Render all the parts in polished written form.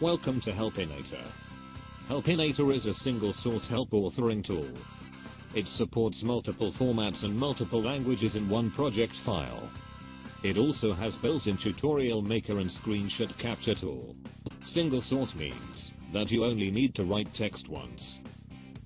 Welcome to Helpinator. Helpinator is a single source help authoring tool. It supports multiple formats and multiple languages in one project file. It also has built-in tutorial maker and screenshot capture tool. Single source means that you only need to write text once.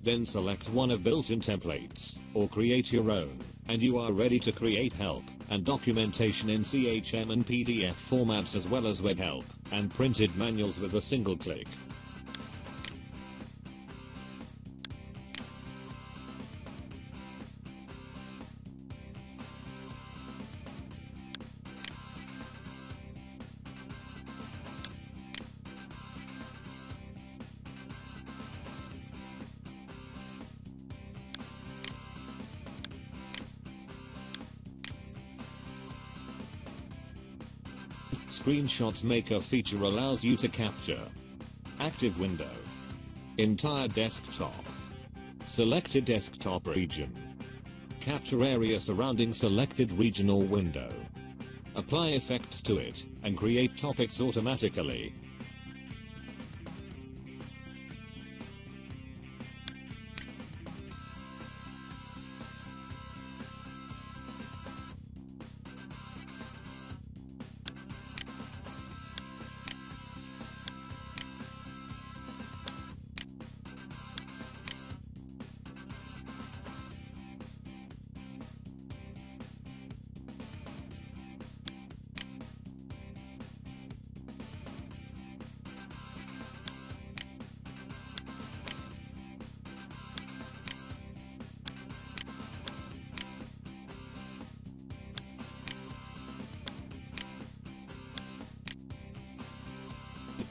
Then select one of built-in templates, or create your own, and you are ready to create help and documentation in CHM and PDF formats as well as WebHelp and printed manuals with a single click. Screenshots Maker feature allows you to capture active window, entire desktop, selected desktop region, capture area surrounding selected region or window, apply effects to it, and create topics automatically.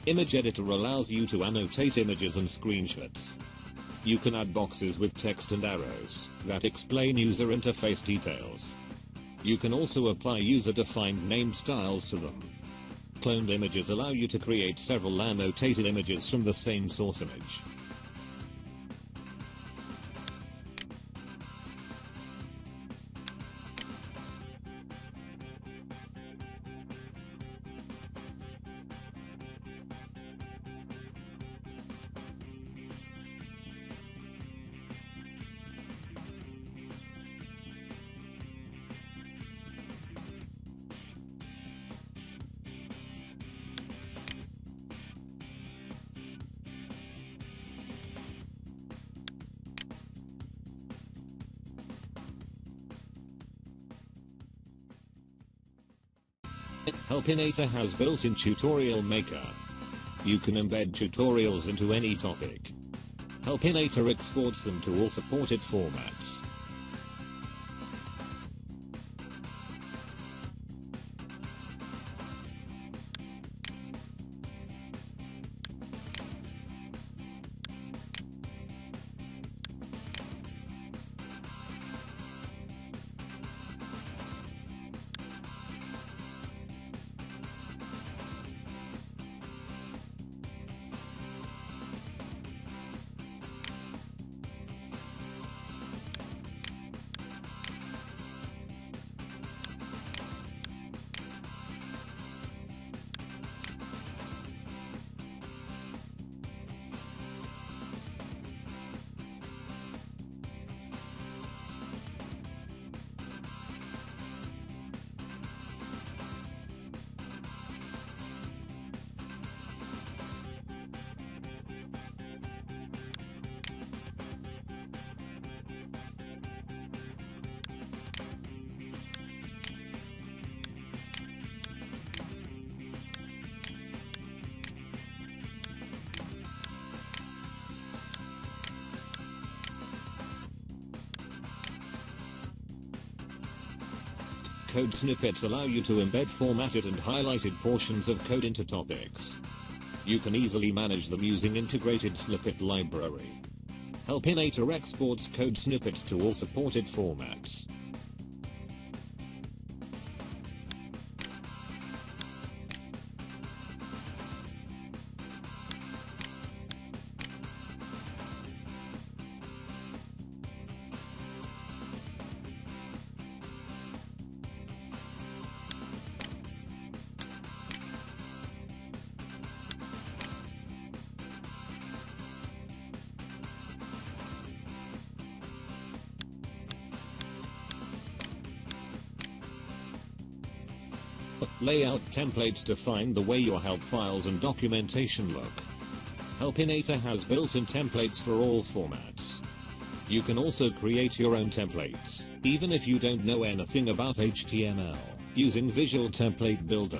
Image Editor allows you to annotate images and screenshots. You can add boxes with text and arrows that explain user interface details. You can also apply user-defined name styles to them. Cloned images allow you to create several annotated images from the same source image. Helpinator has built-in tutorial maker. You can embed tutorials into any topic. Helpinator exports them to all supported formats. Code snippets allow you to embed formatted and highlighted portions of code into topics. You can easily manage them using integrated snippet library. Helpinator exports code snippets to all supported formats. Layout templates define the way your help files and documentation look. Helpinator has built-in templates for all formats. You can also create your own templates, even if you don't know anything about HTML, using Visual Template Builder.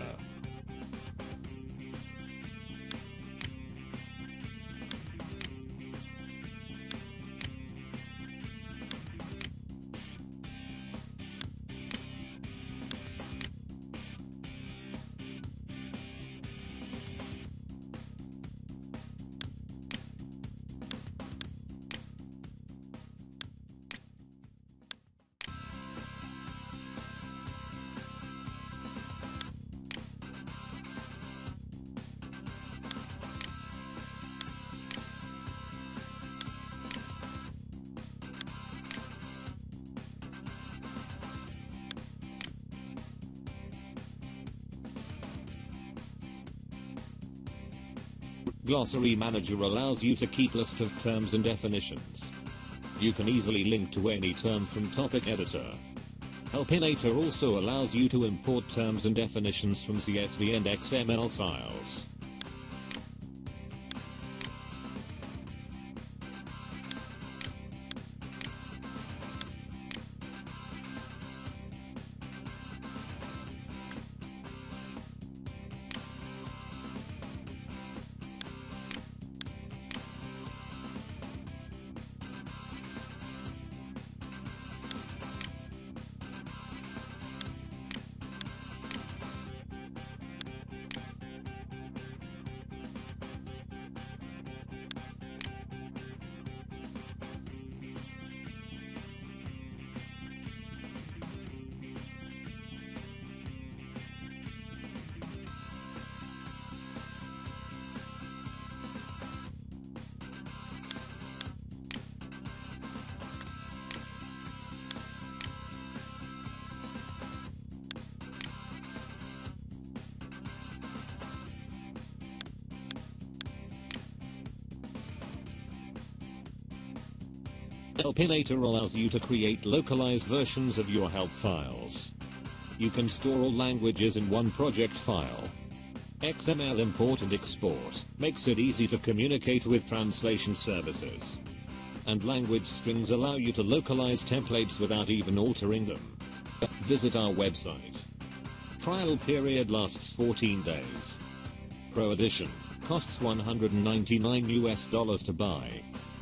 Glossary Manager allows you to keep list of terms and definitions. You can easily link to any term from Topic Editor. Helpinator also allows you to import terms and definitions from CSV and XML files. Helpinator allows you to create localized versions of your help files. You can store all languages in one project file. XML import and export makes it easy to communicate with translation services. And language strings allow you to localize templates without even altering them. Visit our website. Trial period lasts 14 days. Pro edition costs $199 to buy.